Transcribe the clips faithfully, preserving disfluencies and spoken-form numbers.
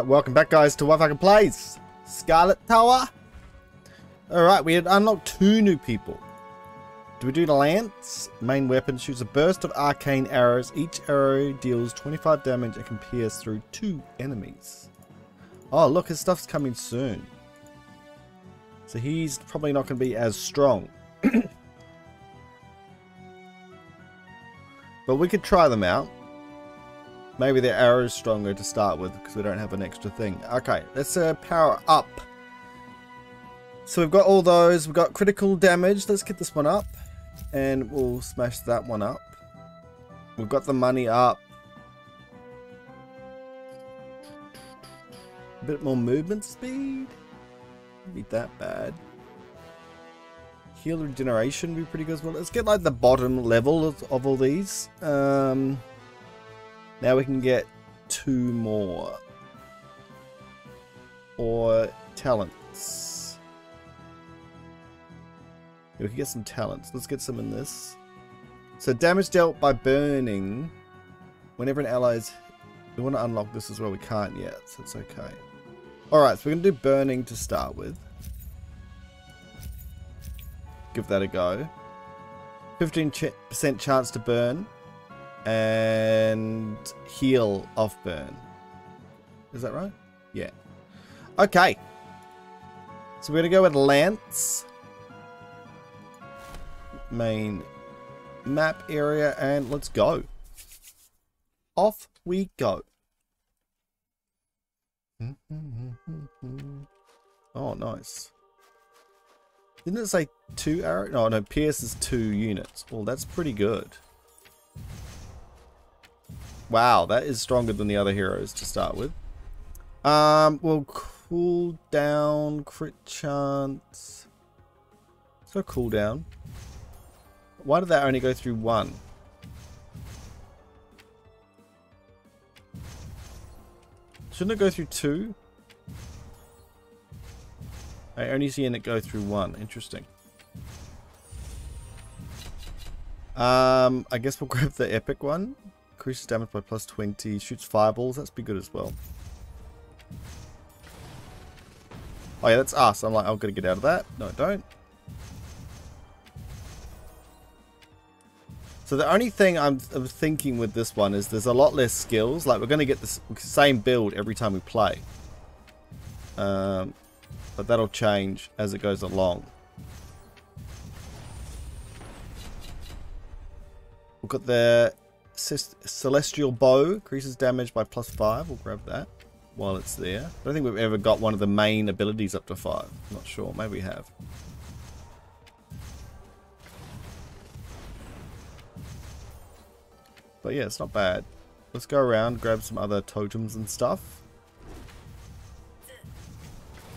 Alright, welcome back guys to WhiteFalcon Plays Scarlet Tower. Alright, we had unlocked two new people. Do we do the Lance? Main weapon shoots a burst of arcane arrows. Each arrow deals twenty-five damage and can pierce through two enemies. Oh look, his stuff's coming soon. So he's probably not going to be as strong. But we could try them out. Maybe their arrow is stronger to start with because we don't have an extra thing. Okay, let's uh, power up. So we've got all those. We've got critical damage. Let's get this one up. And we'll smash that one up. We've got the money up. A bit more movement speed. Wouldn't be that bad. Heal regeneration would be pretty good as well. Let's get like the bottom level of, of all these. Um... Now we can get two more. Or talents. Yeah, we can get some talents. Let's get some in this. So damage dealt by burning. Whenever an ally is... We want to unlock this as well. We can't yet, so it's okay. Alright, so we're going to do burning to start with. Give that a go. fifteen percent chance to burn. And heal off burn. Is that right? Yeah. Okay. So we're going to go with Lance. Main map area. And let's go. Off we go. Oh, nice. Didn't it say two arrows? No, no. Pierce is two units. Well, that's pretty good. Wow, that is stronger than the other heroes to start with. Um, we'll cool down, crit chance. Let's go cool down. Why did that only go through one? Shouldn't it go through two? I only seen it go through one. Interesting. Um, I guess we'll grab the epic one. Increases damage by plus twenty. Shoots fireballs. That's be good as well. Oh yeah, that's us. I'm like, I'm gonna get out of that. No, don't. So the only thing I'm, I'm thinking with this one is there's a lot less skills. Like we're gonna get the same build every time we play. Um, but that'll change as it goes along. We've got the Celestial Bow, increases damage by plus five. We'll grab that while it's there. I don't think we've ever got one of the main abilities up to five. I'm not sure. Maybe we have. But yeah, it's not bad. Let's go around, grab some other totems and stuff.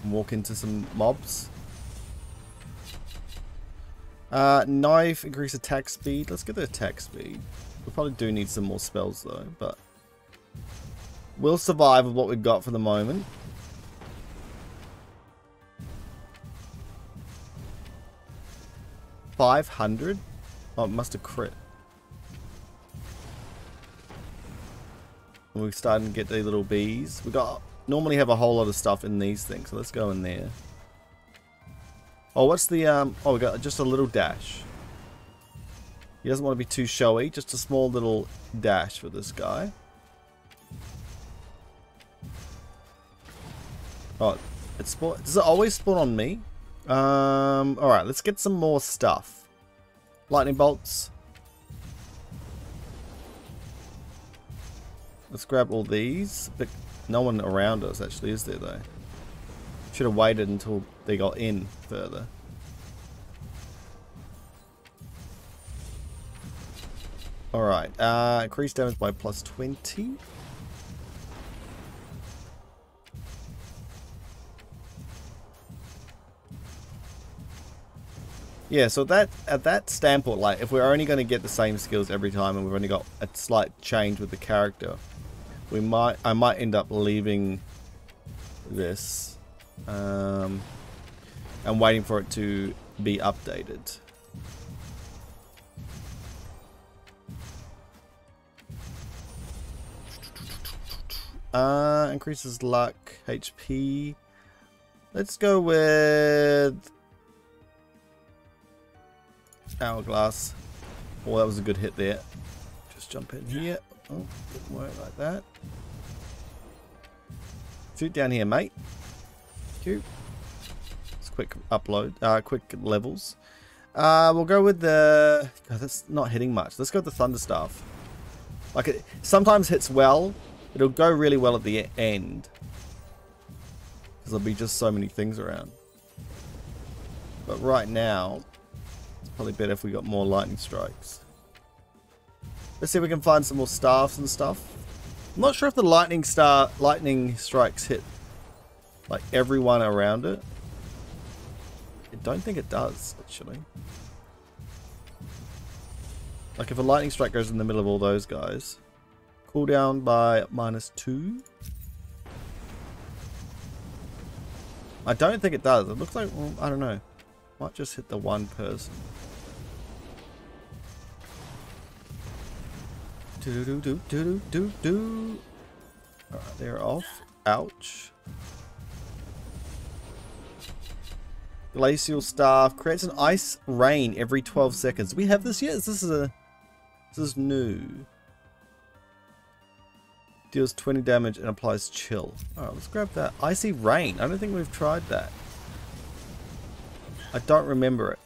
And walk into some mobs. Uh, knife, increase attack speed. Let's get the attack speed. We probably do need some more spells though, but we'll survive with what we've got for the moment. five hundred? Oh, it must have crit. We're starting to get the little bees. We got normally have a whole lot of stuff in these things, so let's go in there. Oh, what's the um? Oh, we got just a little dash. He doesn't want to be too showy. Just a small little dash for this guy. Oh, it's spawn. Does it always spawn on me? Um. All right, let's get some more stuff. Lightning bolts. Let's grab all these. But no one around us actually, is there though? Should have waited until they got in further. Alright, uh, increased damage by plus twenty. Yeah, so that at that standpoint, like, if we're only going to get the same skills every time and we've only got a slight change with the character, we might, I might end up leaving this um, and waiting for it to be updated. Uh, increases luck, H P. Let's go with Hourglass. Oh, that was a good hit there. Just jump in here. Oh, didn't work like that. Shoot down here, mate. Cute. It's quick upload, uh, quick levels. Uh, we'll go with the... God, that's not hitting much. Let's go with the Thunder Staff. Like, it sometimes hits well. It'll go really well at the end. Because there'll be just so many things around. But right now, it's probably better if we got more lightning strikes. Let's see if we can find some more staffs and stuff. I'm not sure if the lightning star lightning strikes hit like everyone around it. I don't think it does, actually. Like, if a lightning strike goes in the middle of all those guys, cooldown by minus two. I don't think it does. It looks like, well, I don't know. Might just hit the one person. Do do do do do do. All right, they're off. Ouch. Glacial Staff creates an ice rain every twelve seconds. We have this yet? Is this a this is new. Deals twenty damage and applies chill. All right, let's grab that icy rain. I don't think we've tried that. I don't remember it.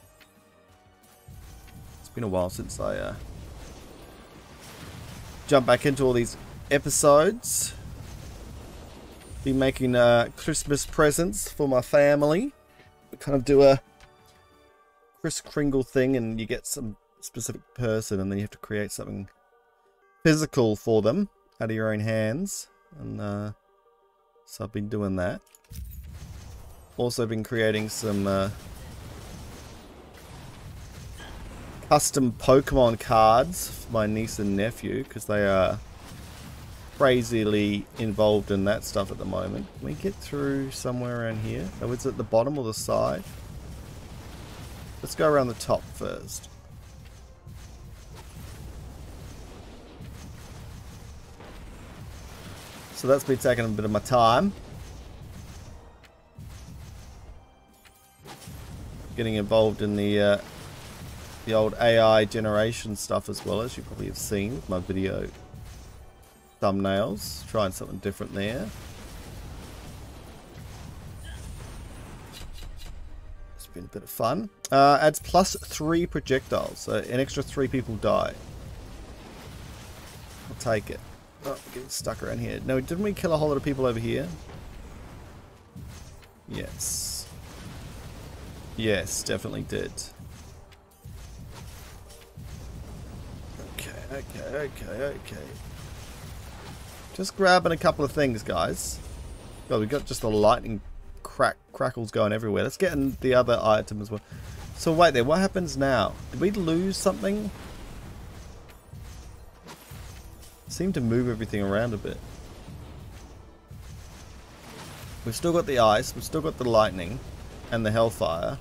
It's been a while since I uh, jumped back into all these episodes. Been making uh, Christmas presents for my family. We kind of do a Kris Kringle thing, and you get some specific person, and then you have to create something physical for them out of your own hands. And uh, so I've been doing that. Also been creating some uh, custom Pokemon cards for my niece and nephew, because they are crazily involved in that stuff at the moment. Can we get through somewhere around here? Oh, it's at the bottom or the side? Let's go around the top first. So that's been taking a bit of my time. Getting involved in the uh, the old A I generation stuff as well, as you probably have seen with my video thumbnails. Trying something different there. It's been a bit of fun. Uh, adds plus three projectiles, so an extra three people die. I'll take it. Oh, getting stuck around here. No, didn't we kill a whole lot of people over here? Yes. Yes, definitely did. Okay, okay, okay, okay. Just grabbing a couple of things, guys. God, we got just the lightning crack crackles going everywhere. Let's get in the other item as well. So wait there, what happens now? Did we lose something? Seem to move everything around a bit. We've still got the ice, we've still got the lightning and the hellfire.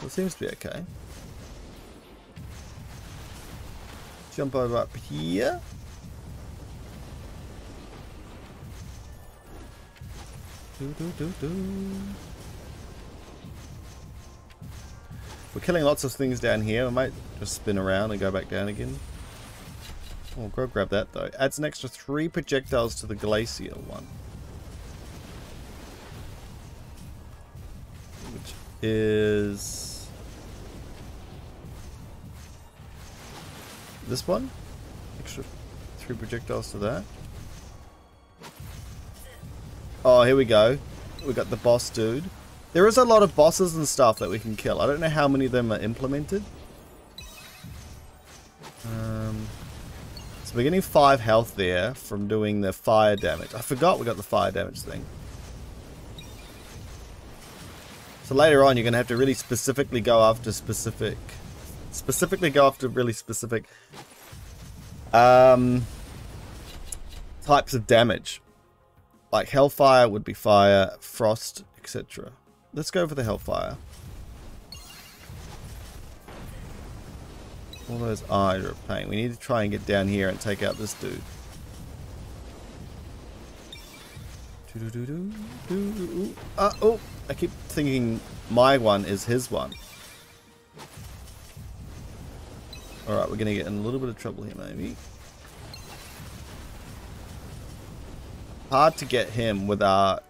So it seems to be okay. Jump over up here. Doo, doo, doo, doo. We're killing lots of things down here. We might just spin around and go back down again. We'll go grab that though. Adds an extra three projectiles to the glacial one, which is this one. Extra three projectiles to that. Oh, here we go. We got the boss dude. There is a lot of bosses and stuff that we can kill. I don't know how many of them are implemented. Um. We're getting five health there from doing the fire damage. I forgot we got the fire damage thing. So later on, you're going to have to really specifically go after specific... Specifically go after really specific... Um, types of damage. Like hellfire would be fire, frost, et cetera. Let's go for the hellfire. All those eyes are a pain. We need to try and get down here and take out this dude. Do, do, do, do, do, uh, oh, I keep thinking my one is his one. Alright, we're going to get in a little bit of trouble here, maybe. Hard to get him with our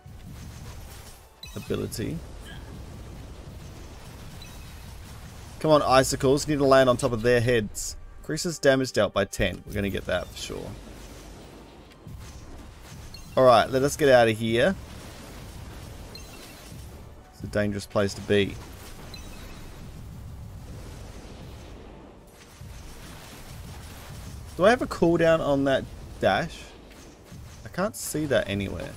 ability. Come on, icicles. Need to land on top of their heads. Increases damage dealt by ten. We're going to get that for sure. Alright, let us get out of here. It's a dangerous place to be. Do I have a cooldown on that dash? I can't see that anywhere.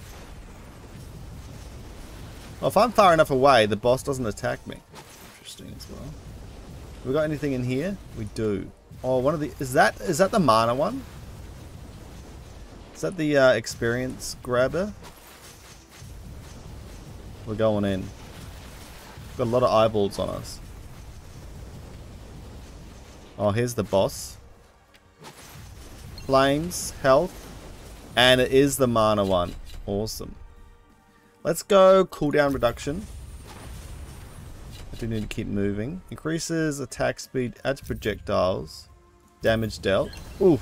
Well, if I'm far enough away, the boss doesn't attack me. Interesting as well. Have we got anything in here? We do. Oh, one of the... Is that, is that the mana one? Is that the uh, experience grabber? We're going in. Got a lot of eyeballs on us. Oh, here's the boss. Flames, health, and it is the mana one. Awesome. Let's go cooldown reduction. I do need to keep moving. Increases attack speed, adds projectiles, damage dealt. Oof.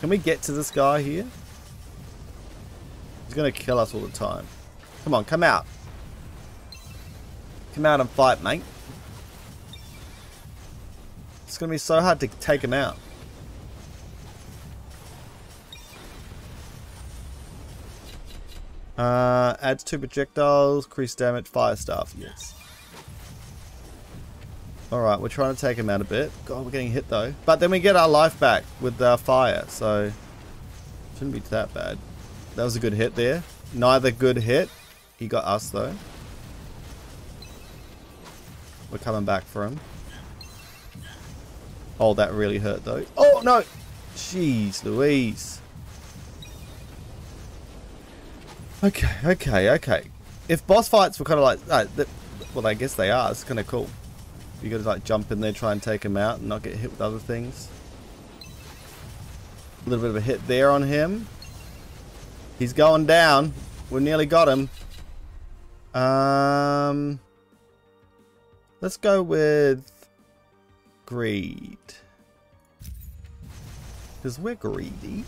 Can we get to this guy here? He's going to kill us all the time. Come on, come out. Come out and fight, mate. It's going to be so hard to take him out. Uh, adds two projectiles, increase damage, fire staff, yes. Alright, we're trying to take him out a bit. God, we're getting hit though. But then we get our life back with our fire, so... Shouldn't be that bad. That was a good hit there. Neither good hit. He got us though. We're coming back for him. Oh, that really hurt though. Oh, no! Jeez Louise. Okay, okay, okay. If boss fights were kind of like... Uh, that, well, I guess they are. It's kind of cool. You gotta like jump in there, try and take him out and not get hit with other things. A little bit of a hit there on him. He's going down. We nearly got him. Um, let's go with greed. Because we're greedy.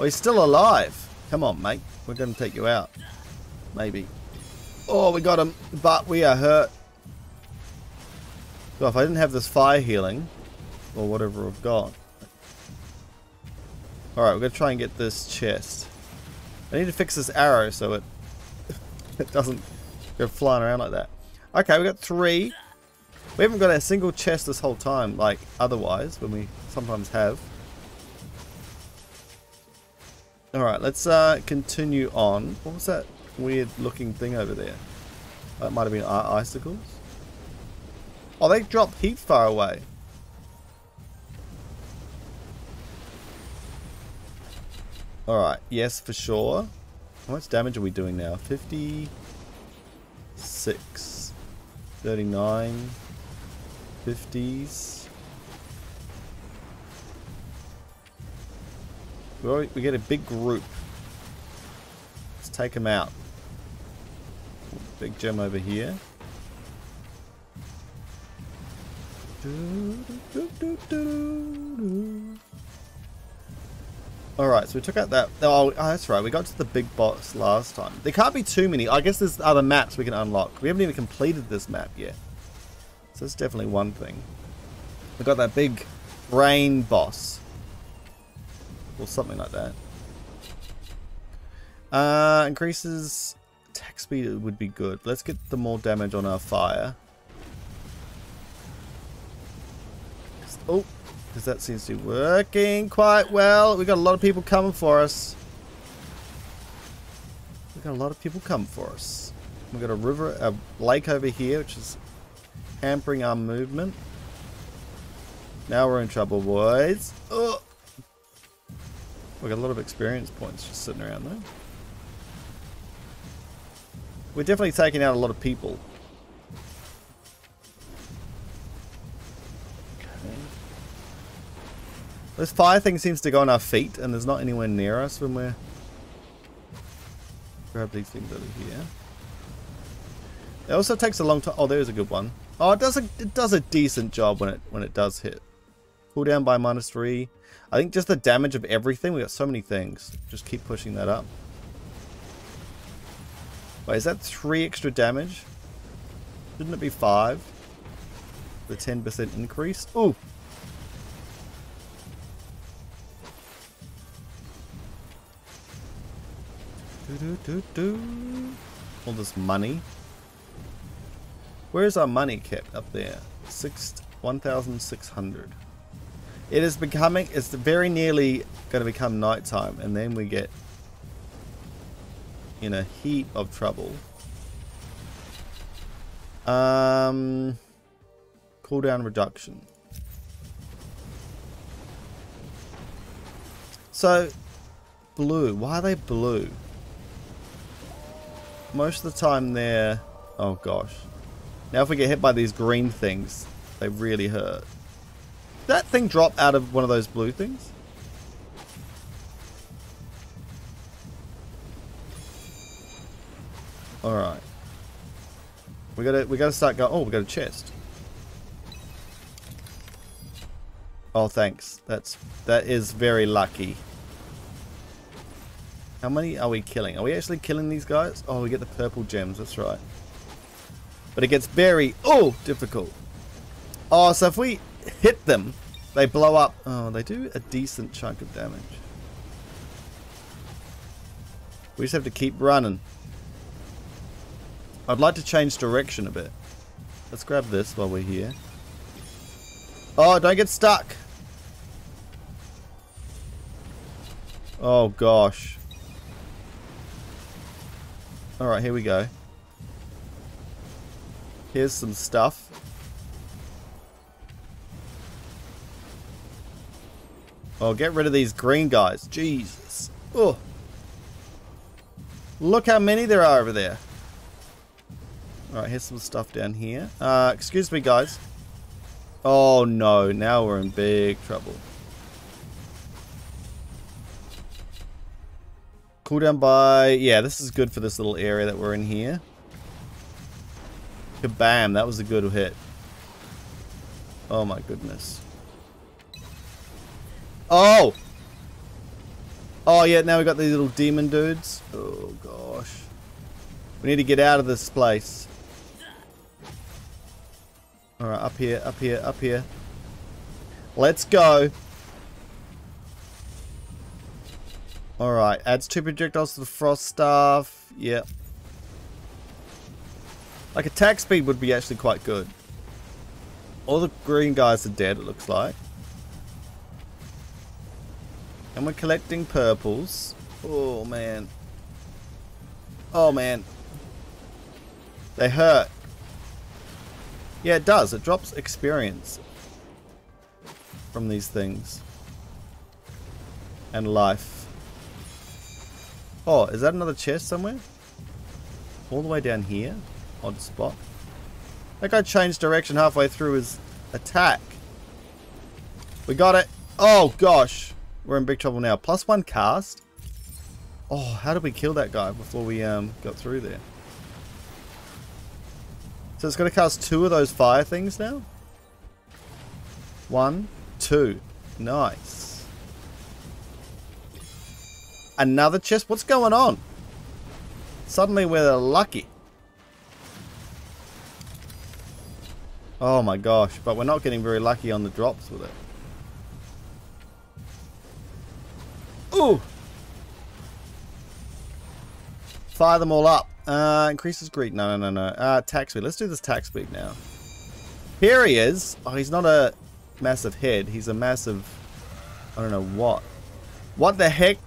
Oh, he's still alive. Come on, mate. We're gonna take you out. Maybe. Oh, we got him. But we are hurt. So if I didn't have this fire healing, or whatever I've got. Alright, we're going to try and get this chest. I need to fix this arrow so it, it doesn't go flying around like that. Okay, we got three. We haven't got a single chest this whole time, like otherwise, when we sometimes have. Alright, let's uh, continue on. What was that weird looking thing over there? That might have been our icicles. Oh, they drop heat far away. Alright, yes, for sure. How much damage are we doing now? fifty-six. thirty-nine. fifties. We get a big group. Let's take them out. Big gem over here. Alright, so we took out that. Oh, that's right. We got to the big boss last time. There can't be too many. I guess there's other maps we can unlock. We haven't even completed this map yet. So that's definitely one thing. We got that big rain boss. Or something like that. Uh, increases attack speed would be good. Let's get the more damage on our fire. Oh, because that seems to be working quite well. We've got a lot of people coming for us. We've got a lot of people coming for us. We've got a river, a lake over here, which is hampering our movement. Now we're in trouble, boys. Oh. We've got a lot of experience points just sitting around there. We're definitely taking out a lot of people. This fire thing seems to go on our feet, and there's not anywhere near us when we're grab these things over here. It also takes a long time. Oh, there's a good one. Oh, it does a it does a decent job when it when it does hit. Cooldown by minus three. I think just the damage of everything. We got so many things. Just keep pushing that up. Wait, is that three extra damage? Shouldn't it be five? The ten percent increase. Ooh. Do, do, do. All this money. Where is our money kept? Up there. Six one thousand six hundred. It is becoming, it's very nearly gonna become nighttime, and then we get in a heap of trouble. Um cooldown reduction. So blue, why are they blue? Most of the time they're... Oh gosh. Now if we get hit by these green things, they really hurt. Did that thing drop out of one of those blue things? Alright. We gotta we gotta start going. Oh, we got a chest. Oh thanks. That's that is very lucky. How many are we killing? Are we actually killing these guys? Oh, we get the purple gems. That's right. But it gets very, oh, difficult. Oh, so if we hit them, they blow up. Oh, they do a decent chunk of damage. We just have to keep running. I'd like to change direction a bit. Let's grab this while we're here. Oh, don't get stuck. Oh, gosh. Alright, here we go. Here's some stuff. Oh, get rid of these green guys. Jesus. Oh. Look how many there are over there. Alright, here's some stuff down here. Uh, excuse me, guys. Oh, no. Now we're in big trouble. Cooldown by... Yeah, this is good for this little area that we're in here. Kabam, that was a good hit. Oh my goodness. Oh! Oh yeah, now we got these little demon dudes. Oh gosh. We need to get out of this place. Alright, up here, up here, up here. Let's go! Alright, adds two projectiles to the frost staff. Yep. Like attack speed would be actually quite good. All the green guys are dead, it looks like. And we're collecting purples. Oh man. Oh man. They hurt. Yeah, it does. It drops experience from these things. And life. Oh, is that another chest somewhere? All the way down here? Odd spot. That guy changed direction halfway through his attack. We got it. Oh, gosh. We're in big trouble now. Plus one cast? Oh, how did we kill that guy before we um got through there? So it's going to cast two of those fire things now? One, two. Nice. Another chest? What's going on? Suddenly we're lucky. Oh my gosh, but we're not getting very lucky on the drops with it. Ooh! Fire them all up. Uh, increases greed. No, no, no, no. Uh, attack speed. Let's do this attack speed now. Here he is. Oh, he's not a massive head. He's a massive... I don't know what. What the heck?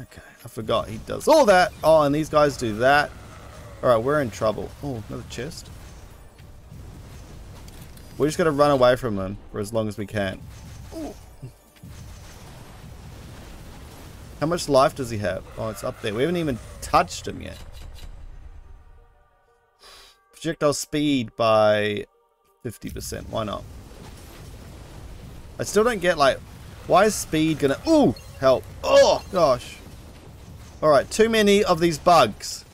Okay, I forgot he does all that. Oh, and these guys do that. Alright, we're in trouble. Oh, another chest. We're just going to run away from them for as long as we can. Ooh. How much life does he have? Oh, it's up there. We haven't even touched him yet. Projectile speed by fifty percent. Why not? I still don't get, like... Why is speed going to... Ooh! Help. Oh, gosh. Alright, too many of these bugs.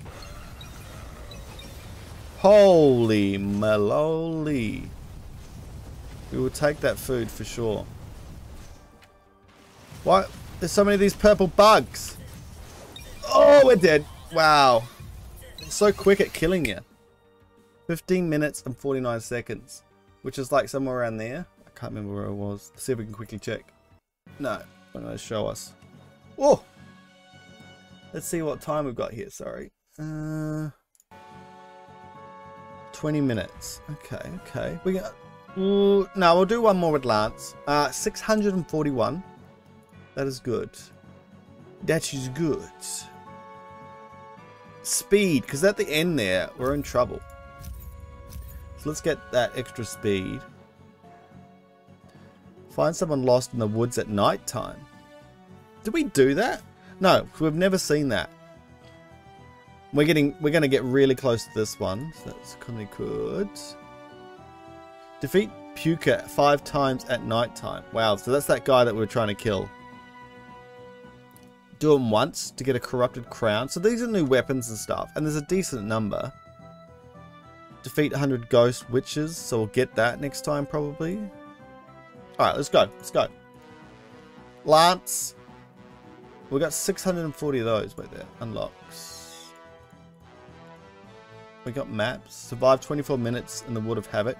Holy maloli. We will take that food for sure. Why? There's so many of these purple bugs. Oh, we're dead. Wow. It's so quick at killing you. fifteen minutes and forty-nine seconds. Which is like somewhere around there. I can't remember where it was. Let's see if we can quickly check. No. I'm going to show us. Whoa. Let's see what time we've got here. Sorry. Uh, twenty minutes. Okay. Okay. We got... Ooh, no, we'll do one more with Lance. Uh, six hundred forty-one. That is good. That is good. Speed, because at the end there, we're in trouble. So let's get that extra speed. Find someone lost in the woods at night time. Did we do that? No, because we've never seen that. We're getting, we're going to get really close to this one. So that's kind of good. Defeat Puka five times at night time. Wow, so that's that guy that we were trying to kill. Do them once to get a Corrupted Crown. So these are new weapons and stuff. And there's a decent number. Defeat one hundred Ghost Witches. So we'll get that next time probably. Alright, let's go. Let's go. Lance. We got six hundred forty of those. Wait there. Unlocks. We got maps. Survive twenty-four minutes in the Wood of Havoc.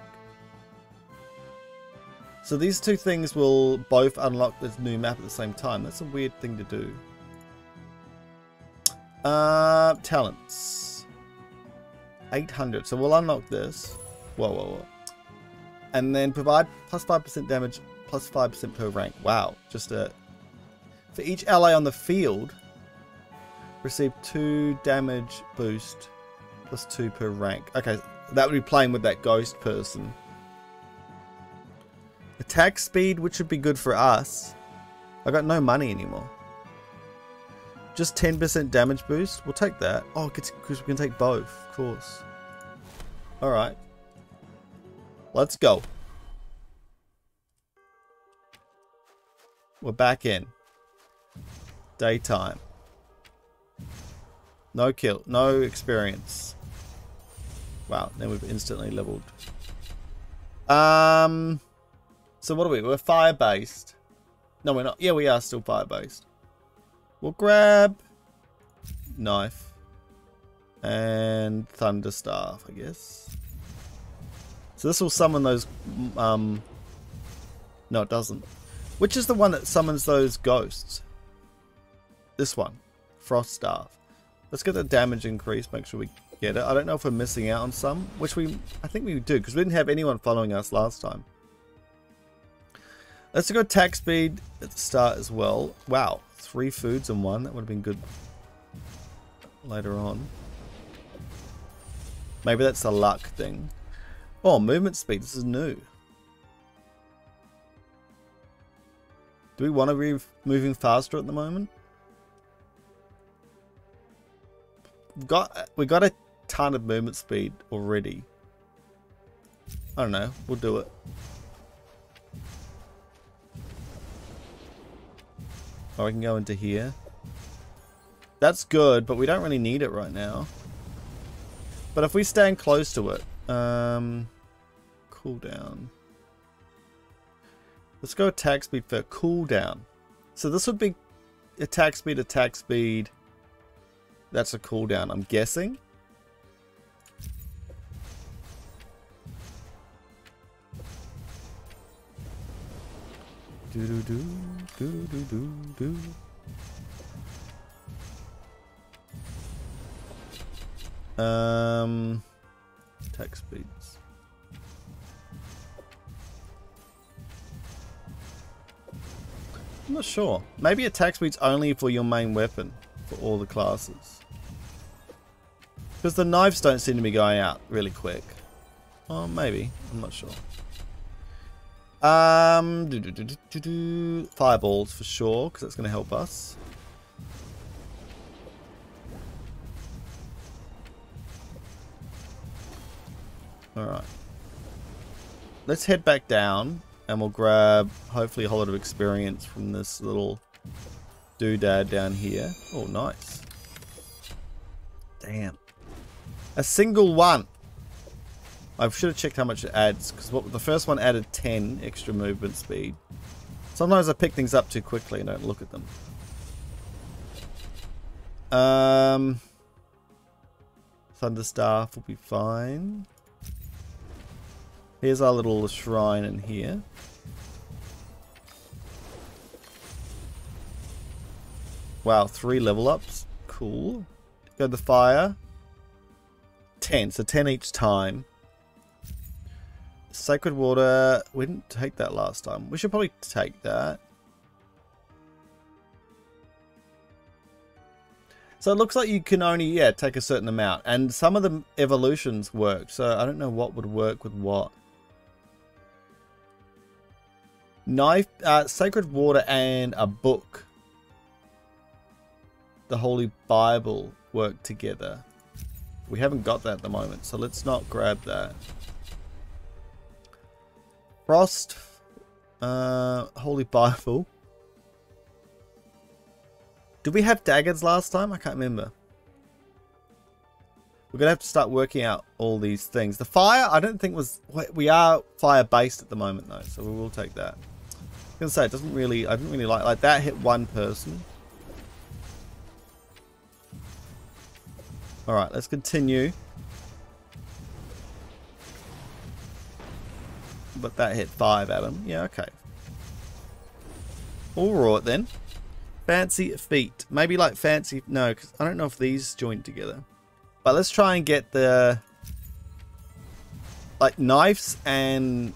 So these two things will both unlock this new map at the same time. That's a weird thing to do. Uh, talents. eight hundred. So we'll unlock this. Whoa, whoa, whoa. And then provide plus five percent damage, plus five percent per rank. Wow. Just a... For each ally on the field, receive two damage boost, plus two per rank. Okay, that would be playing with that ghost person. Attack speed, which would be good for us. I got no money anymore. Just ten percent damage boost. We'll take that. Oh, because we can take both, of course. Alright. Let's go. We're back in. Daytime. No kill. No experience. Wow, then we've instantly leveled. Um... So what are we? We're fire-based. No, we're not. Yeah, we are still fire-based. We'll grab... Knife. And Thunder Staff, I guess. So this will summon those... Um, no, it doesn't. Which is the one that summons those ghosts? This one. Frost Staff. Let's get the damage increase. Make sure we get it. I don't know if we're missing out on some. Which we... I think we do. Because we didn't have anyone following us last time. Let's go attack speed at the start as well. Wow, three foods and one. That would have been good later on. Maybe that's a luck thing. Oh, movement speed. This is new. Do we want to be moving faster at the moment? We've got, we got a ton of movement speed already. I don't know. We'll do it. Oh, I can go into here. That's good, but we don't really need it right now. But if we stand close to it, um, cooldown. Let's go attack speed for cooldown. So this would be attack speed, attack speed. That's a cooldown, I'm guessing. Do do do do do do do. Um, attack speeds. I'm not sure. Maybe attack speeds only for your main weapon for all the classes. Because the knives don't seem to be going out really quick. Oh, maybe. I'm not sure. Um, do, do, do, do, do, do. Fireballs for sure, because that's going to help us. Alright. Let's head back down, and we'll grab, hopefully, a whole lot of experience from this little doodad down here. Oh, nice. Damn. A single one. I should have checked how much it adds, because the first one added ten extra movement speed. Sometimes I pick things up too quickly and don't look at them. Um, Thunderstaff will be fine. Here's our little shrine in here. Wow, three level ups. Cool. Go to the fire. ten, so ten each time. Sacred water, we didn't take that last time. We should probably take that. So it looks like you can only, yeah, take a certain amount. And some of the evolutions work, so I don't know what would work with what. Knife, uh, sacred water and a book. The Holy Bible work together. We haven't got that at the moment, so let's not grab that. Frost, uh, Holy Bible. Did we have daggers last time? I can't remember. We're going to have to start working out all these things. The fire, I don't think was... We are fire-based at the moment, though, so we will take that. I was going to say, it doesn't really... I didn't really like... Like, that hit one person. Alright, let's continue. But that hit five, Adam. Yeah, okay. Alright, then. Fancy feet. Maybe like fancy... No, because I don't know if these join together. But let's try and get the... Like, knives and...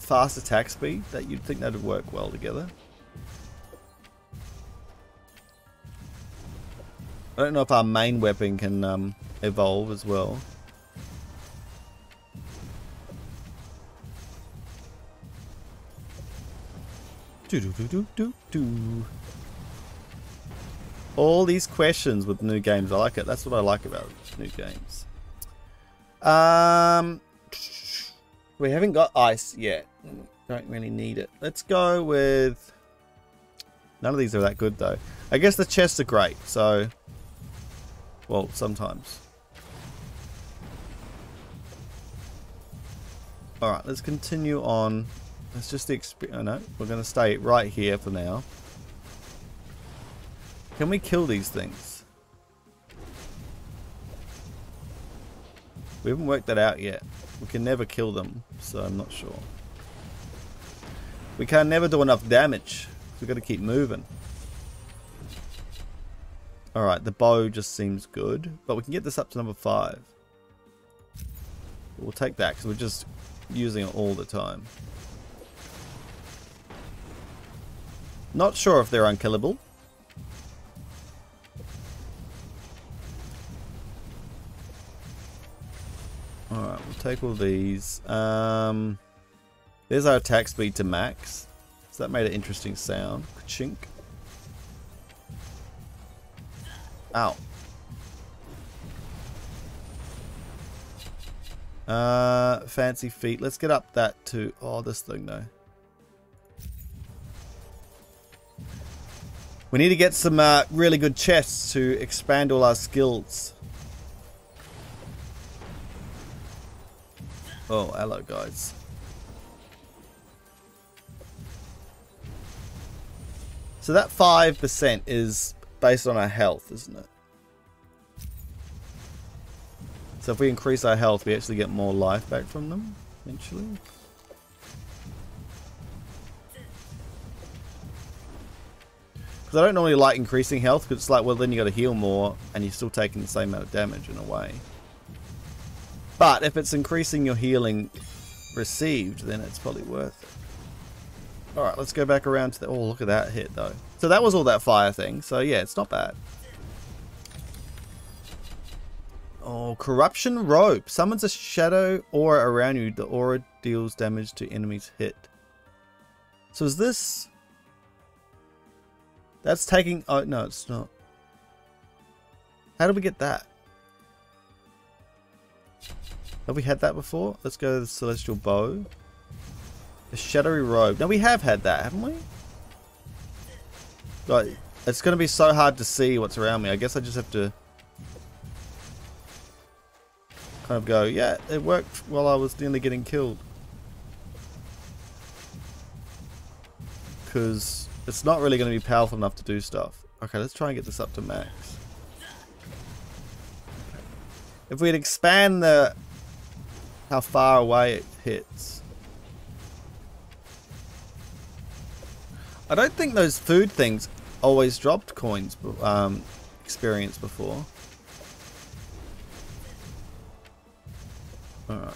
Fast attack speed. That you'd think that would work well together. I don't know if our main weapon can um, evolve as well. Do, do, do, do, do, do. All these questions with new games, I like it. That's what I like about new games. Um, we haven't got ice yet. Don't really need it. Let's go with... None of these are that good, though. I guess the chests are great, so... Well, sometimes. Alright, let's continue on... That's just the experience. Oh, no, we're going to stay right here for now. Can we kill these things? We haven't worked that out yet. We can never kill them, so I'm not sure. We can never do enough damage. We've got to keep moving. Alright, the bow just seems good. But we can get this up to number five. We'll take that, because we're just using it all the time. Not sure if they're unkillable. Alright, we'll take all these. Um, there's our attack speed to max. So that made an interesting sound. Ka-chink. Ow. Uh, fancy feet. Let's get up that to... Oh, this thing, though. We need to get some uh, really good chests to expand all our skills. Oh, hello, guys. So that five percent is based on our health, isn't it? So if we increase our health, we actually get more life back from them, eventually. I don't normally like increasing health, because it's like, well, then you got to heal more and you're still taking the same amount of damage in a way. But if it's increasing your healing received, then it's probably worth it. Alright, let's go back around to the... Oh, look at that hit, though. So that was all that fire thing. So, yeah, it's not bad. Oh, Corruption Rope. Summons a shadow aura around you. The aura deals damage to enemies hit. So is this... That's taking... Oh, no, it's not. How did we get that? Have we had that before? Let's go to the Celestial Bow. The Shadowy Robe. No, we have had that, haven't we? Like, it's going to be so hard to see what's around me. I guess I just have to kind of go, yeah, it worked while I was nearly getting killed. Because it's not really going to be powerful enough to do stuff. Okay, let's try and get this up to max. If we'd expand the how far away it hits. I don't think those food things always dropped coins um, experience before. Alright.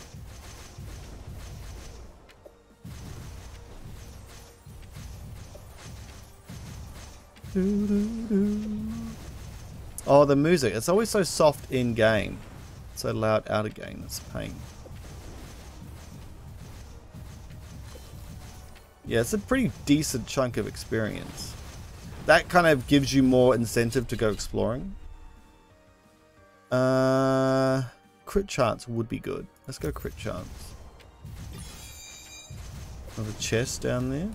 Oh, the music. It's always so soft in game. So loud out of game. That's a pain. Yeah, it's a pretty decent chunk of experience. That kind of gives you more incentive to go exploring. Uh, crit chance would be good. Let's go crit chance. Another chest down there.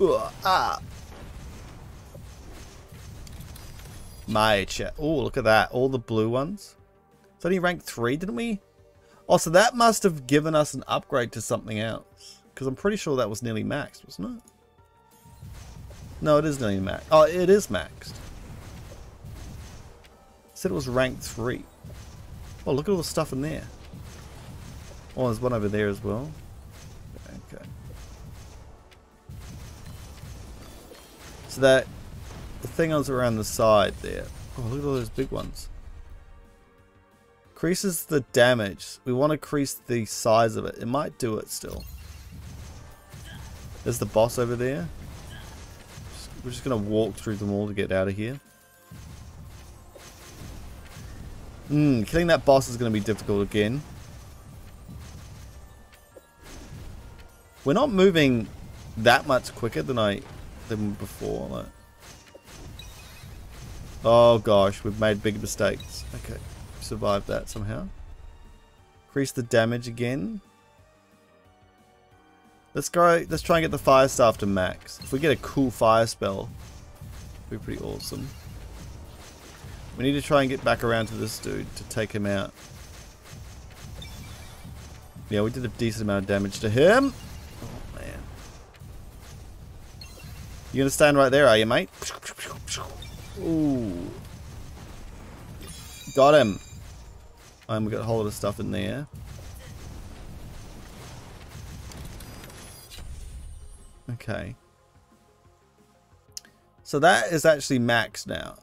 Ooh, ah. My chest. Oh, look at that. All the blue ones. It's only rank three, didn't we? Oh, so that must have given us an upgrade to something else. Because I'm pretty sure that was nearly maxed, wasn't it? No, it is nearly maxed. Oh, it is maxed. It said it was rank three. Oh, look at all the stuff in there. Oh, there's one over there as well. Okay. So that... The thing was around the side there. Oh, look at all those big ones. Increases the damage. We want to increase the size of it. It might do it still. There's the boss over there. We're just going to walk through them all to get out of here. Mm, killing that boss is going to be difficult again. We're not moving that much quicker than I than before. Like. Oh gosh, we've made big mistakes. Okay. Survive that somehow. Increase the damage again. Let's go. Let's try and get the fire staff to max. If we get a cool fire spell, it'd be pretty awesome. We need to try and get back around to this dude to take him out. Yeah, we did a decent amount of damage to him. Oh man! You're gonna stand right there, are you, mate? Ooh, got him. Um, we got a whole lot of stuff in there. Okay. So that is actually maxed now.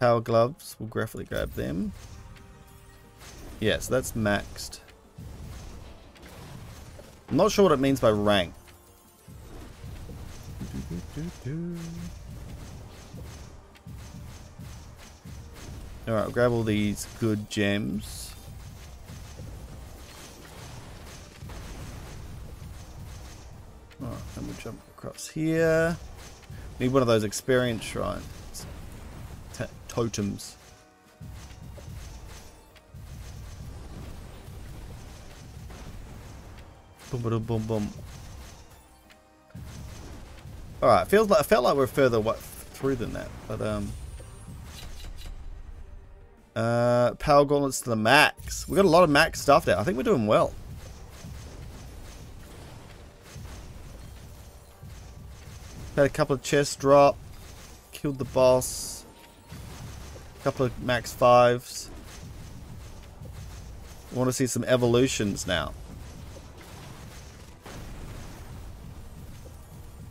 Power gloves. We'll graphically grab them. Yeah, so that's maxed. I'm not sure what it means by rank. Alright, I'll grab all these good gems. Alright, and we'll jump across here. Need one of those experience shrines. T totems. Boom, boom, boom, boom. Alright, feels like, I felt like we're further what, through than that, but um... Uh, power gauntlets to the max. We've got a lot of max stuff there. I think we're doing well. Had a couple of chests drop. Killed the boss. A couple of max fives. I want to see some evolutions now.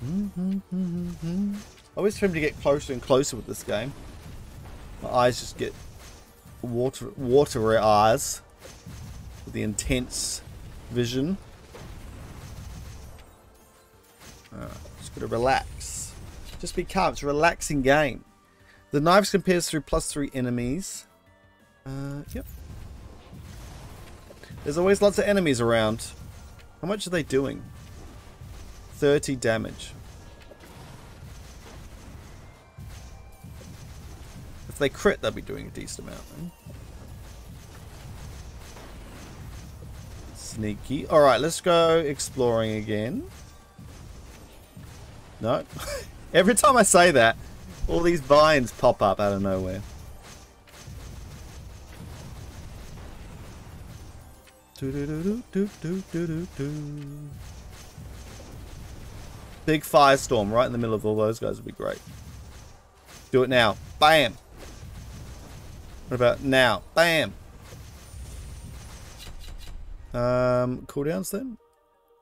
I always seem to get closer and closer with this game. My eyes just get... Water, watery eyes with the intense vision. All right, just gotta relax. Just be calm. It's a relaxing game. The knives compares through plus three enemies. Uh, yep. There's always lots of enemies around. How much are they doing? thirty damage. They crit, they'll be doing a decent amount then. Sneaky. Alright, let's go exploring again. No. Every time I say that, all these vines pop up out of nowhere. Do do do do do do do do. Big firestorm right in the middle of all those guys would be great. Do it now. Bam. What about now? Bam. Um, cooldowns then?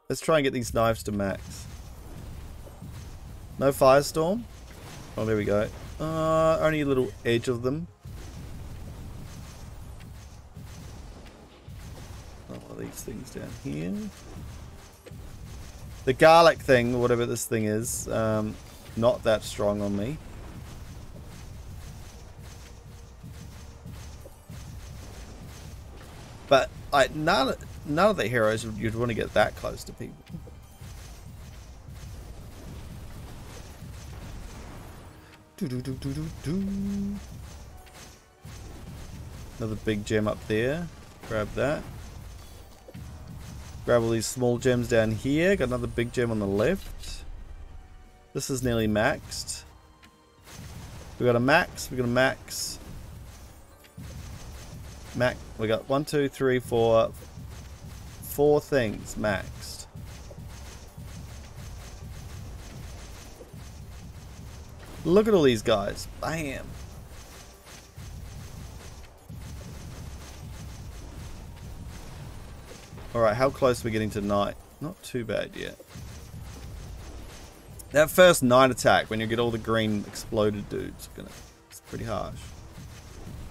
Let's try and get these knives to max. No firestorm? Oh, there we go. Uh, only a little edge of them. Oh, these things down here. The garlic thing, whatever this thing is, um, not that strong on me. But I none none of the heroes you'd want to get that close to people. Do do do do do do. Another big gem up there. Grab that. Grab all these small gems down here. Got another big gem on the left. This is nearly maxed. We got a max. We got a max. Max. We got one, two, three, four, four things maxed. Look at all these guys. Bam. Alright, how close are we getting to night? Not too bad yet. That first night attack, when you get all the green exploded dudes, gonna, it's pretty harsh.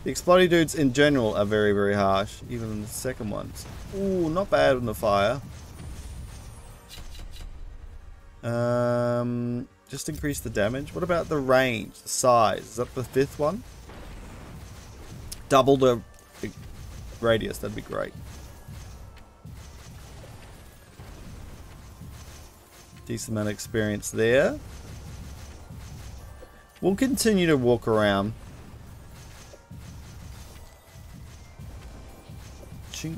The exploded dudes in general are very, very harsh, even in the second ones. Ooh, not bad on the fire. Um, just increase the damage. What about the range, the size? Is that the fifth one? Double the radius, that'd be great. Decent amount of experience there. We'll continue to walk around. Chink.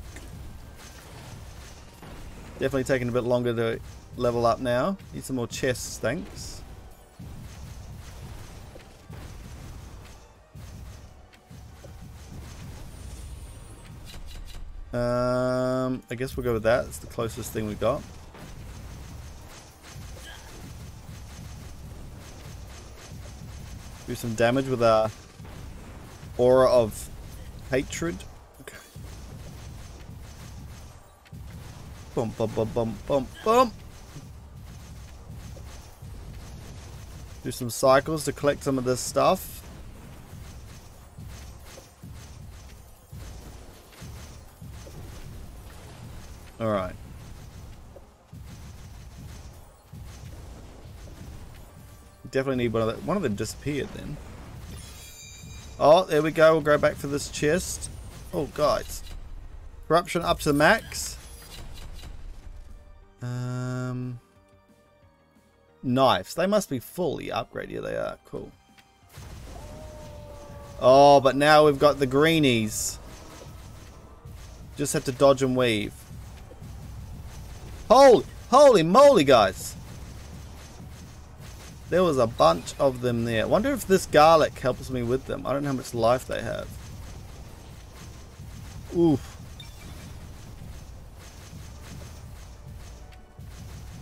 Definitely taking a bit longer to level up now. Need some more chests, thanks. Um, I guess we'll go with that. It's the closest thing we got. Do some damage with our aura of hatred. Okay. Bump, bump, bump, bump, bump, bump. Do some cycles to collect some of this stuff. All right. Definitely need one of them. One of them disappeared then. Oh, there we go. We'll go back for this chest. Oh, guys. Corruption up to max. Um, knives. They must be fully upgraded. Yeah, they are. Cool. Oh, but now we've got the greenies. Just have to dodge and weave. Holy, holy moly, guys. There was a bunch of them there. I wonder if this garlic helps me with them. I don't know how much life they have. Oof.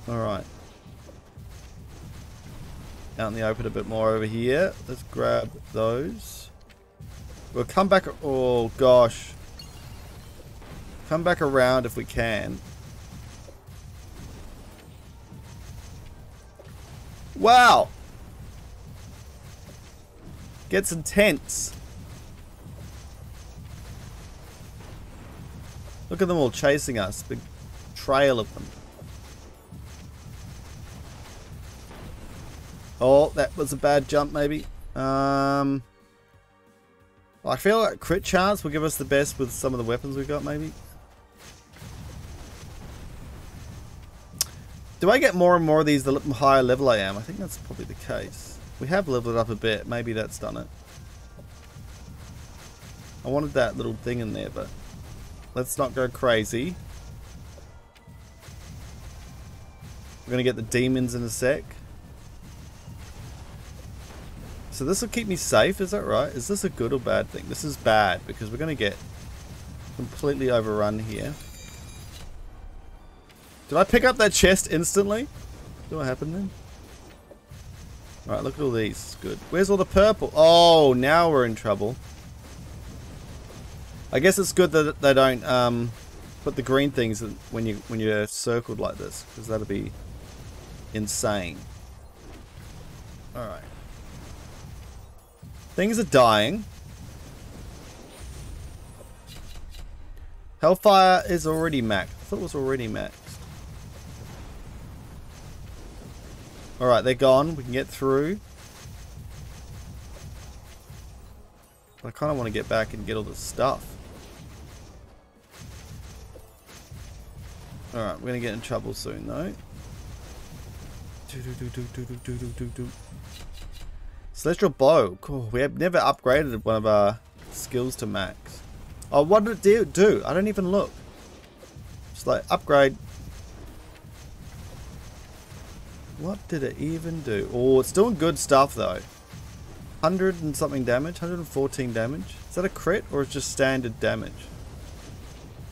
Alright. Out in the open a bit more over here. Let's grab those. We'll come back... Oh, gosh. Come back around if we can. Wow! Gets intense. Look at them all chasing us. Big trail of them. Oh, that was a bad jump maybe. Um, I feel like crit chance will give us the best with some of the weapons we've got maybe. Do I get more and more of these the higher level I am? I think that's probably the case. We have leveled up a bit. Maybe that's done it. I wanted that little thing in there, but let's not go crazy. We're going to get the demons in a sec. So this will keep me safe. Is that right? Is this a good or bad thing? This is bad because we're going to get completely overrun here. Did I pick up that chest instantly? Did what happened then? Alright, look at all these. Good. Where's all the purple? Oh, now we're in trouble. I guess it's good that they don't um, put the green things when, you, when you're circled like this, because that'd be insane. Alright. Things are dying. Hellfire is already maxed. I thought it was already maxed. Alright, they're gone. We can get through. But I kind of want to get back and get all this stuff. Alright, we're going to get in trouble soon, though. Do, do, do, do, do, do, do, do. Celestial Bow. Cool. We have never upgraded one of our skills to max. Oh, what did it do? I don't even look. Just like, upgrade. What did it even do? Oh, it's doing good stuff, though. one hundred and something damage. one hundred fourteen damage. Is that a crit or it's just standard damage?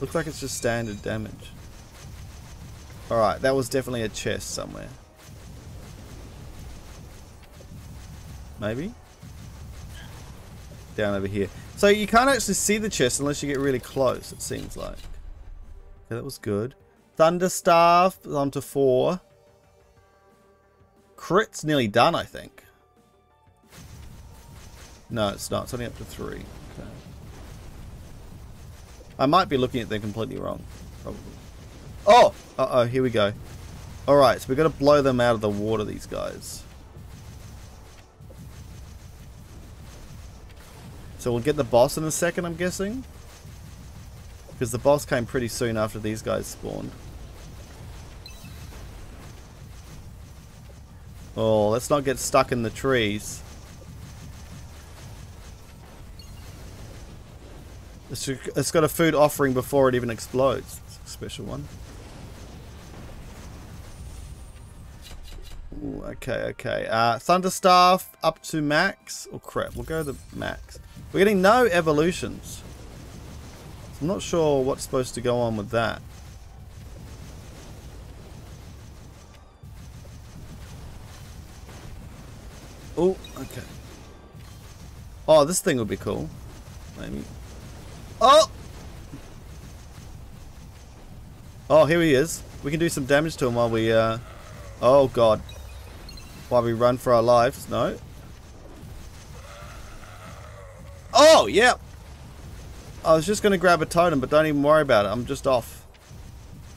Looks like it's just standard damage. Alright, that was definitely a chest somewhere. Maybe? Down over here. So you can't actually see the chest unless you get really close, it seems like. Yeah, that was good. Thunderstaff on to four. Crit's nearly done, I think. No, it's not. It's only up to three. Okay. I might be looking at them completely wrong. Probably. Oh! Uh-oh, here we go. Alright, so we've got to blow them out of the water, these guys. So we'll get the boss in a second, I'm guessing. Because the boss came pretty soon after these guys spawned. Oh, let's not get stuck in the trees. It's, it's got a food offering before it even explodes. It's a special one. Ooh, okay, okay. Uh, Thunderstaff up to max. Oh crap, we'll go the max. We're getting no evolutions. So I'm not sure what's supposed to go on with that. Oh, okay. Oh, this thing would be cool. Maybe. Oh! Oh, here he is. We can do some damage to him while we, uh... oh, God. While we run for our lives. No. Oh, yeah! I was just going to grab a totem, but don't even worry about it. I'm just off.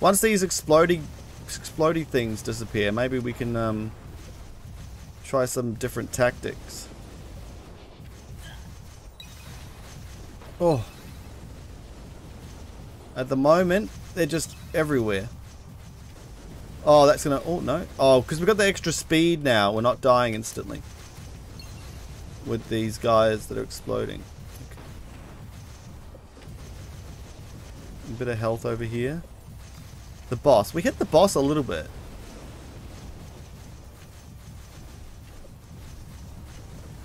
Once these exploding, exploding things disappear, maybe we can, um... try some different tactics. Oh. At the moment, they're just everywhere. Oh, that's gonna... oh, no. Oh, because we've got the extra speed now. We're not dying instantly. With these guys that are exploding. Okay. A bit of health over here. The boss. We hit the boss a little bit.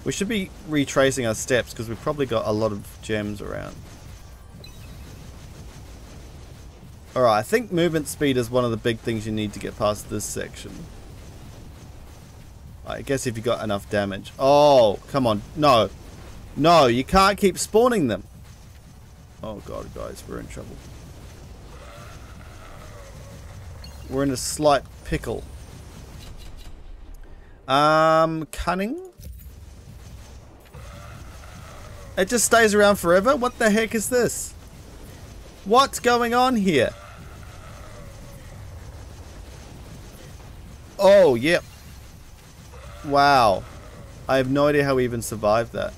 We should be retracing our steps because we've probably got a lot of gems around. Alright, I think movement speed is one of the big things you need to get past this section. I guess if you got enough damage. Oh, come on. No. No, you can't keep spawning them. Oh god, guys, we're in trouble. We're in a slight pickle. Um, cunning? It just stays around forever? What the heck is this? What's going on here? Oh, yep. Wow. I have no idea how we even survived that.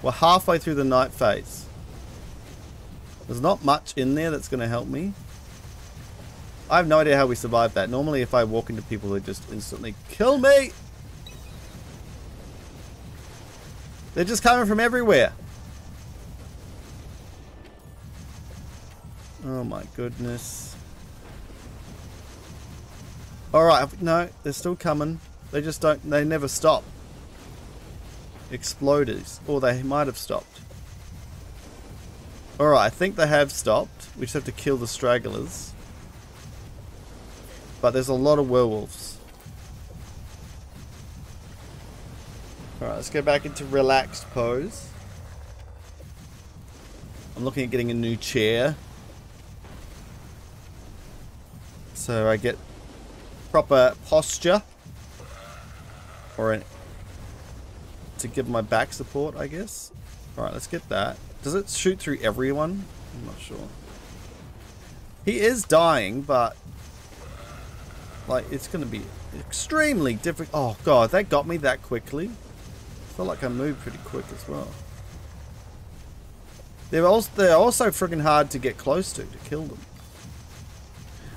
We're halfway through the night phase. There's not much in there that's going to help me. I have no idea how we survived that. Normally if I walk into people, they just instantly kill me. They're just coming from everywhere. Oh my goodness. Alright, no, they're still coming. They just don't, they never stop. Exploders. Or they might have stopped. Alright, I think they have stopped. We just have to kill the stragglers. But there's a lot of werewolves. Alright, let's go back into relaxed pose. I'm looking at getting a new chair, so I get proper posture, or an, to give my back support, I guess. Alright, let's get that. Does it shoot through everyone? I'm not sure. He is dying, but like, it's going to be extremely difficult. Oh god, that got me that quickly. I feel like I moved pretty quick as well. They're also, they're also friggin' hard to get close to, to kill them.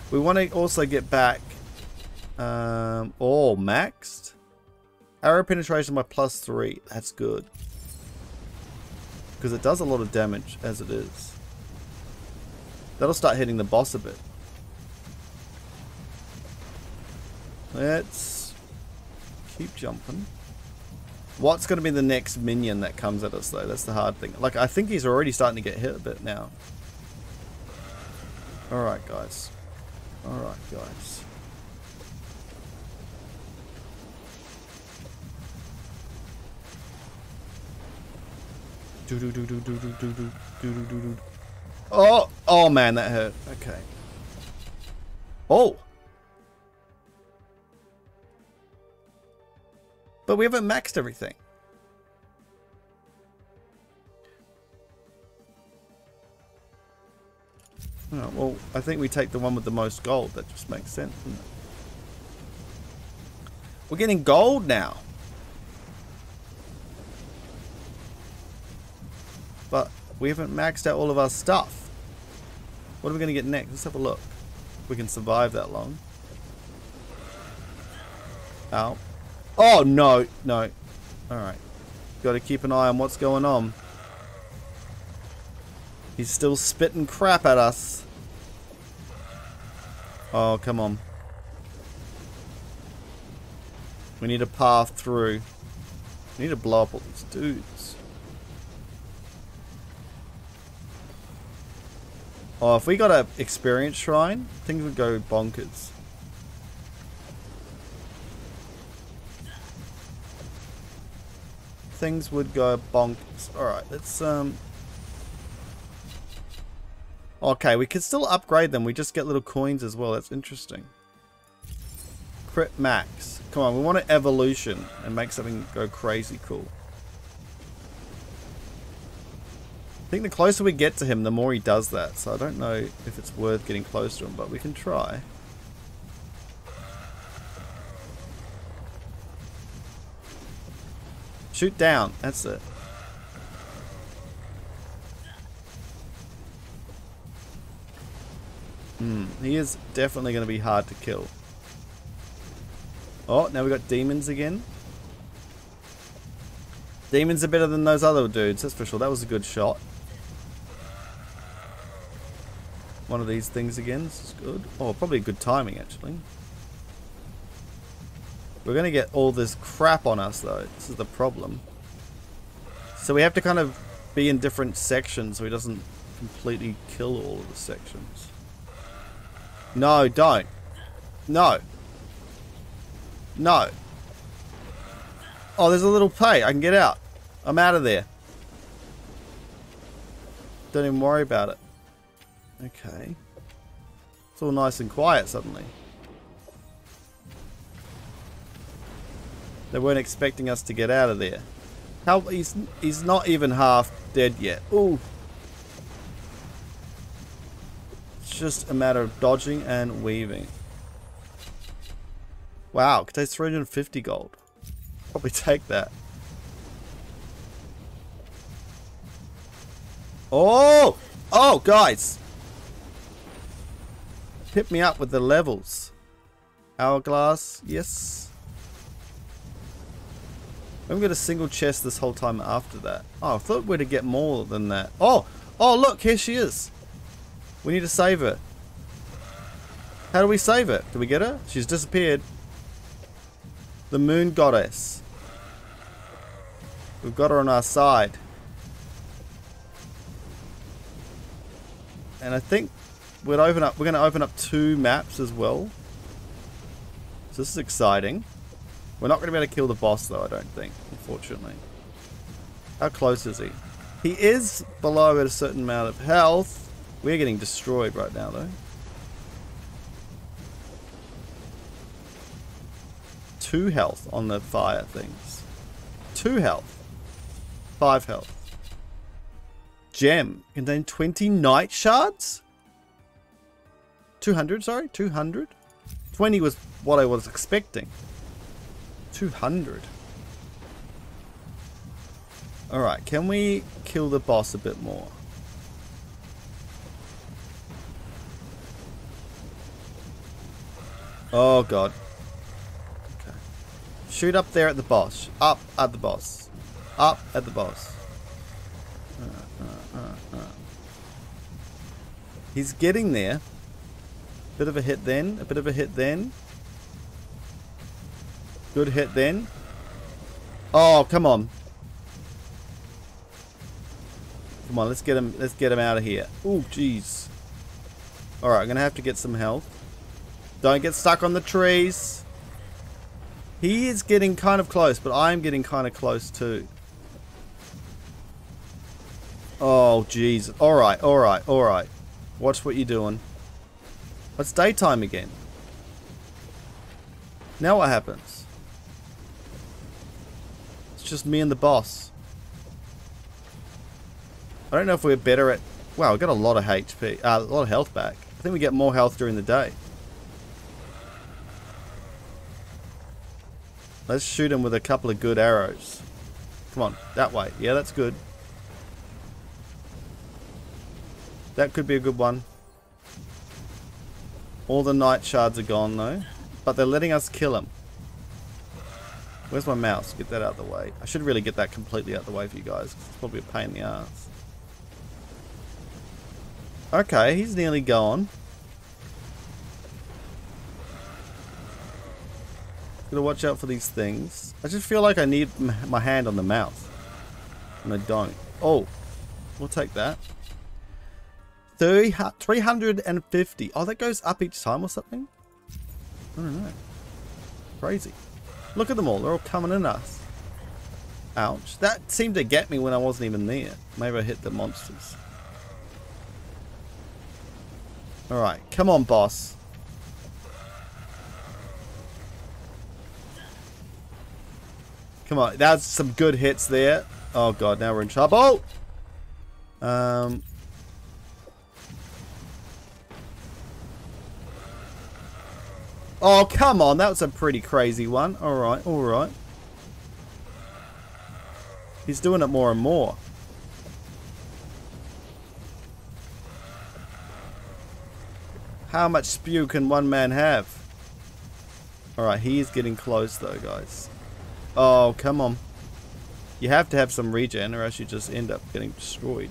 We want to also get back um, all maxed. Arrow penetration by plus three. That's good, because it does a lot of damage as it is. That'll start hitting the boss a bit. Let's keep jumping. What's going to be the next minion that comes at us though? That's the hard thing. Like, I think he's already starting to get hit a bit now. Alright guys. Alright guys. Do do do do do do do do do do do. Oh! Oh man, that hurt. Okay. Oh! But we haven't maxed everything. Oh, well, I think we take the one with the most gold. That just makes sense, doesn't it? We're getting gold now. But we haven't maxed out all of our stuff. What are we going to get next? Let's have a look. If we can survive that long. Ow. Oh, no, no. Alright. Gotta keep an eye on what's going on. He's still spitting crap at us. Oh, come on. We need a path through. We need to blow up all these dudes. Oh, if we got an experience shrine, things would go bonkers. Things would go bonkers. Alright, let's um okay, we can still upgrade them, we just get little coins as well. That's interesting. Crit max. Come on, we want an evolution and make something go crazy cool. I think the closer we get to him, the more he does that, so I don't know if it's worth getting close to him, but we can try. Shoot down, that's it. Hmm, he is definitely going to be hard to kill. Oh, now we got demons again. Demons are better than those other dudes, that's for sure. That was a good shot. One of these things again, this is good. Oh, probably good timing actually. We're going to get all this crap on us though. This is the problem. So we have to kind of be in different sections so he doesn't completely kill all of the sections. No, don't. No. No. Oh, there's a little pay. I can get out. I'm out of there. Don't even worry about it. Okay. It's all nice and quiet suddenly. They weren't expecting us to get out of there. How he's he's not even half dead yet. Ooh. It's just a matter of dodging and weaving. Wow, it takes three hundred fifty gold. Probably take that. Oh! Oh guys! Hit me up with the levels. Hourglass, yes. I've got a single chest this whole time after that. Oh, I thought we'd get more than that. Oh! Oh, look! Here she is! We need to save her. How do we save her? Do we get her? She's disappeared. The moon goddess. We've got her on our side. And I think we'd open up, we're going to open up two maps as well. So this is exciting. We're not going to be able to kill the boss though, I don't think, unfortunately. How close is he? He is below at a certain amount of health. We're getting destroyed right now though. Two health on the fire things. Two health. Five health. Gem. Contain twenty night shards? two hundred, sorry. two hundred. twenty was what I was expecting. two hundred. Alright, can we kill the boss a bit more? Oh god. Okay. Shoot up there at the boss. Up at the boss. Up at the boss. Uh, uh, uh, uh. He's getting there. Bit of a hit then, a bit of a hit then. Good hit then. Oh, come on. Come on, let's get him, let's get him out of here. Oh, jeez. Alright, I'm gonna have to get some health. Don't get stuck on the trees. He is getting kind of close, but I'm getting kind of close too. Oh, jeez. Alright, alright, alright. Watch what you're doing. It's daytime again. Now what happens? It's just me and the boss. I don't know if we're better at... Wow, we got a lot of H P, uh, a lot of health back. I think we get more health during the day. Let's shoot him with a couple of good arrows. Come on, that way. Yeah, that's good. That could be a good one. All the night shards are gone though, but they're letting us kill him. Where's my mouse? Get that out of the way. I should really get that completely out of the way for you guys. It's probably a pain in the ass. Okay, he's nearly gone. Gotta watch out for these things. I just feel like I need my hand on the mouse. And I don't. Oh, we'll take that. three hundred fifty. Oh, that goes up each time or something? I don't know. Crazy. Look at them all. They're all coming in us. Ouch. That seemed to get me when I wasn't even there. Maybe I hit the monsters. Alright. Come on, boss. Come on. That's some good hits there. Oh, God. Now we're in trouble. Um... Oh, come on. That was a pretty crazy one. All right. All right. He's doing it more and more. How much spew can one man have? All right. He is getting close, though, guys. Oh, come on. You have to have some regen or else you just end up getting destroyed.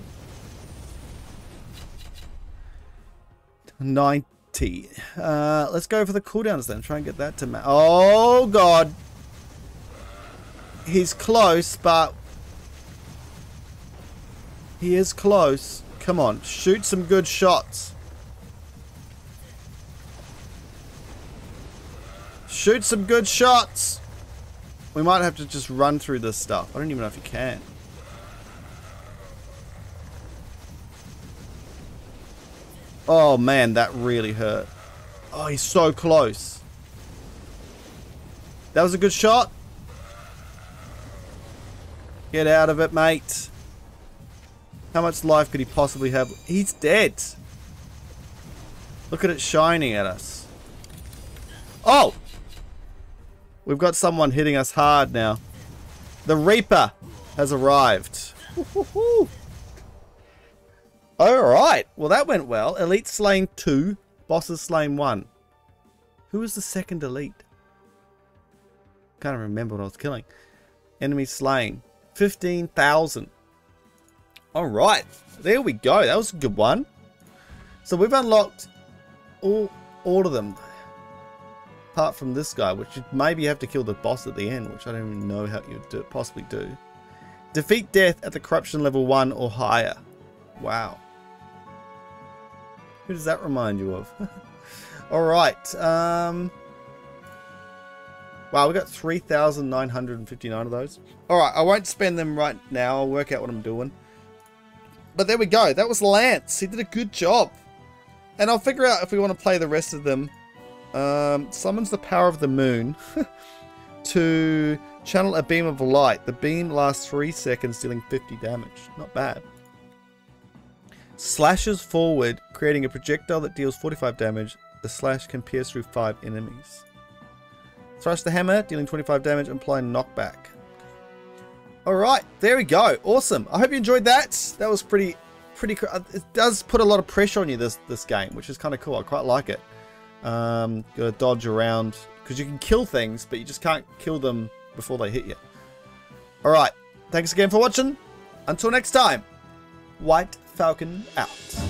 Nine. T. Uh, let's go for the cooldowns then. Try and get that to ma- Oh god! He's close, but... He is close. Come on, shoot some good shots. Shoot some good shots! We might have to just run through this stuff. I don't even know if you can. Oh man, that really hurt. Oh, he's so close. That was a good shot. Get out of it, mate. How much life could he possibly have? He's dead. Look at it shining at us. Oh! We've got someone hitting us hard now. The Reaper has arrived. Woo-hoo-hoo. Alright, well that went well. Elite slain two, bosses slain one. Who was the second elite? Can't remember what I was killing. Enemy slain. fifteen thousand. Alright, there we go. That was a good one. So we've unlocked all, all of them. Apart from this guy, which you maybe have to kill the boss at the end, which I don't even know how you'd do, possibly do. Defeat death at the corruption level one or higher. Wow. Who does that remind you of? Alright, um, Wow, we got three thousand nine hundred fifty-nine of those. Alright, I won't spend them right now. I'll work out what I'm doing. But there we go. That was Lance. He did a good job. And I'll figure out if we want to play the rest of them. Um, summons the power of the moon to channel a beam of light. The beam lasts three seconds, dealing fifty damage. Not bad. Slashes forward, creating a projectile that deals forty-five damage. The slash can pierce through five enemies. Thrush the hammer, dealing twenty-five damage, applying knockback. Alright, there we go. Awesome. I hope you enjoyed that. That was pretty, pretty cool. It does put a lot of pressure on you, this this game, which is kind of cool. I quite like it. Um, gotta dodge around, because you can kill things, but you just can't kill them before they hit you. Alright, thanks again for watching. Until next time, WhiteFalcon out.